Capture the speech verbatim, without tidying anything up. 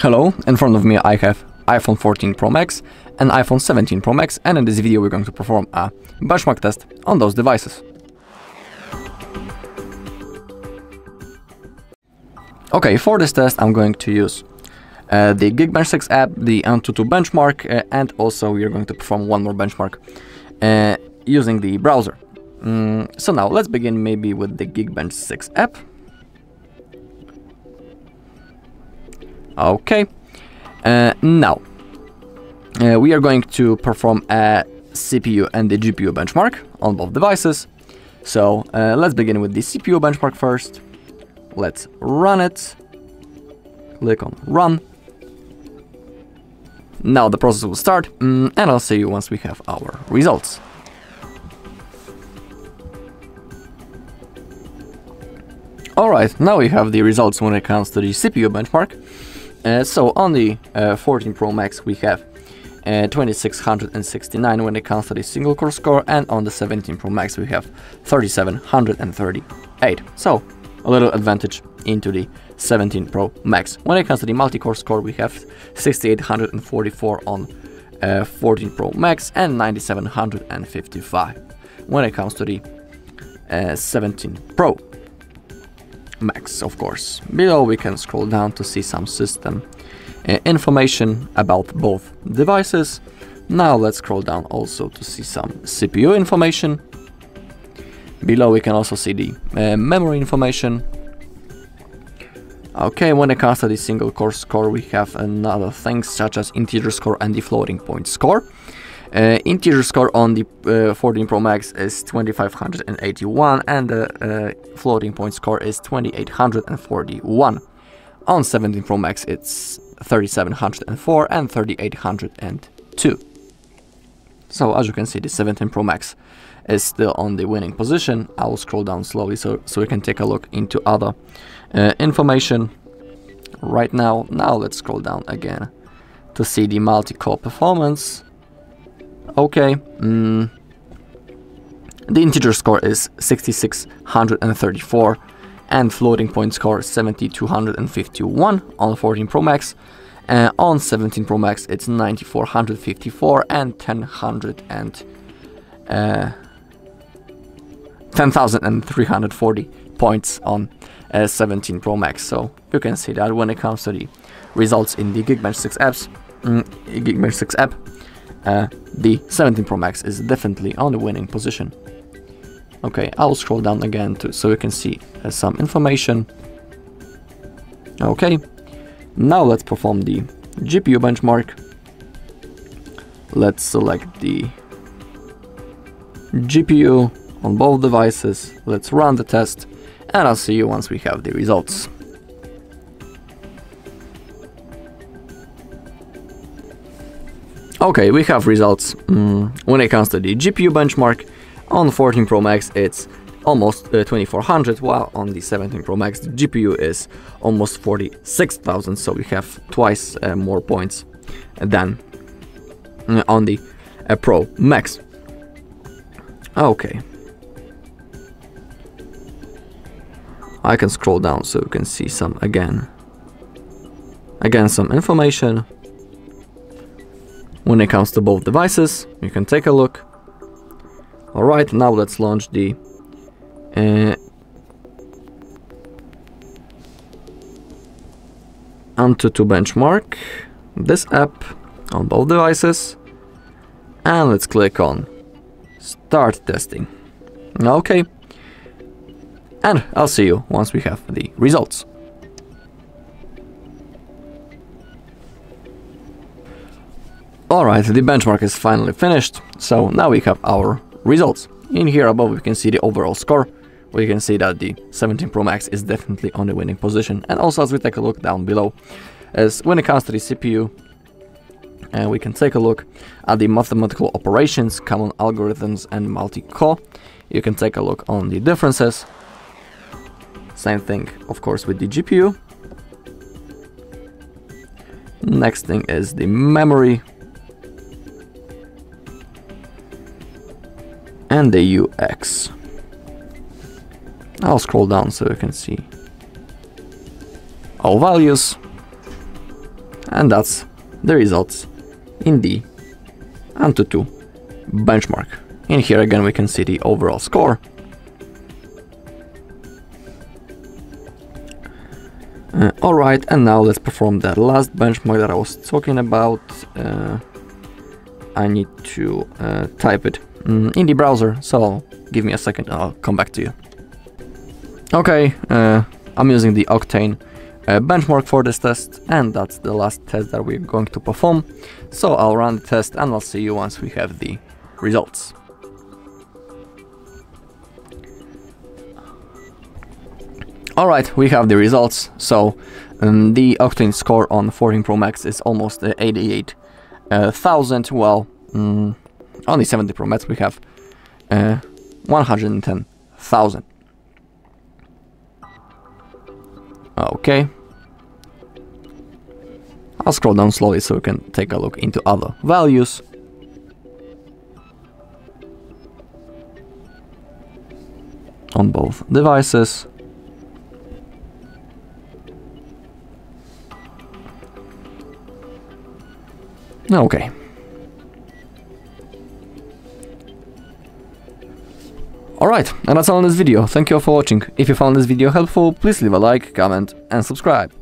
Hello, in front of me I have iPhone fourteen Pro Max and iPhone seventeen Pro Max, and in this video we're going to perform a benchmark test on those devices. Okay, for this test I'm going to use uh, the Geekbench six app, the Antutu benchmark, uh, and also we are going to perform one more benchmark uh, using the browser. Mm, so now let's begin maybe with the Geekbench six app. Okay, uh, now uh, we are going to perform a C P U and the G P U benchmark on both devices. So uh, let's begin with the C P U benchmark first. Let's run it. Click on run. Now the process will start, and I'll see you once we have our results. Alright, now we have the results when it comes to the C P U benchmark. Uh, so on the uh, fourteen Pro Max we have uh, twenty-six sixty-nine when it comes to the single core score, and on the seventeen Pro Max we have thirty-seven thirty-eight. So a little advantage into the seventeen Pro Max. When it comes to the multi-core score we have sixty-eight forty-four on uh, fourteen Pro Max and ninety-seven fifty-five when it comes to the uh, seventeen Pro Max, of course. Below we can scroll down to see some system uh, information about both devices. Now let's scroll down also to see some C P U information. Below we can also see the uh, memory information. Okay, when it comes to the single core score we have another things such as integer score and the floating point score. Uh, integer score on the uh, fourteen Pro Max is twenty-five eighty-one, and the uh, floating point score is twenty-eight forty-one. On seventeen Pro Max it's thirty-seven oh four and thirty-eight oh two. So as you can see, the seventeen Pro Max is still on the winning position. I will scroll down slowly so, so we can take a look into other uh, information right now. Now let's scroll down again to see the multi-core performance. Okay, mm. The integer score is sixty-six thirty-four and floating point score seventy-two fifty-one on fourteen Pro Max. Uh, on seventeen Pro Max it's ninety-four fifty-four and ten thousand three hundred forty points on uh, seventeen Pro Max. So you can see that when it comes to the results in the Geekbench six apps, mm, Geekbench six app, Uh, the seventeen Pro Max is definitely on the winning position. Okay, I'll scroll down again to, so you can see uh, some information. Okay, now let's perform the G P U benchmark. Let's select the G P U on both devices. Let's run the test, and I'll see you once we have the results. Okay, we have results mm, when it comes to the G P U benchmark. On fourteen Pro Max it's almost uh, twenty-four hundred, while on the seventeen Pro Max the G P U is almost forty-six thousand, so we have twice uh, more points than uh, on the uh, Pro Max. Okay, I can scroll down so you can see some again again some information. When it comes to both devices, you can take a look. Alright, now let's launch the uh, Antutu benchmark, this app, on both devices. And let's click on Start Testing. Okay. And I'll see you once we have the results. Alright, the benchmark is finally finished, so now we have our results. In here above we can see the overall score. We can see that the seventeen Pro Max is definitely on the winning position, and also as we take a look down below, as when it comes to the C P U, uh, we can take a look at the mathematical operations, common algorithms and multi-core. You can take a look on the differences. Same thing, of course, with the G P U. Next thing is the memory. And the U X. I'll scroll down so you can see all values. And that's the results in the Antutu benchmark. In here again we can see the overall score. Uh, Alright, and now let's perform the last benchmark that I was talking about. Uh, I need to uh, type it in the browser, so give me a second and I'll come back to you. Okay, uh, I'm using the Octane uh, benchmark for this test, and that's the last test that we're going to perform. So I'll run the test and I'll see you once we have the results. Alright, we have the results. So um, the Octane score on fourteen Pro Max is almost uh, eighty-eight thousand, uh, while um, on the seventeen Pro Max we have uh, one hundred ten thousand. Okay, I'll scroll down slowly so we can take a look into other values. On both devices. Okay. Alright, and that's all in this video. Thank you all for watching. If you found this video helpful, please leave a like, comment and subscribe.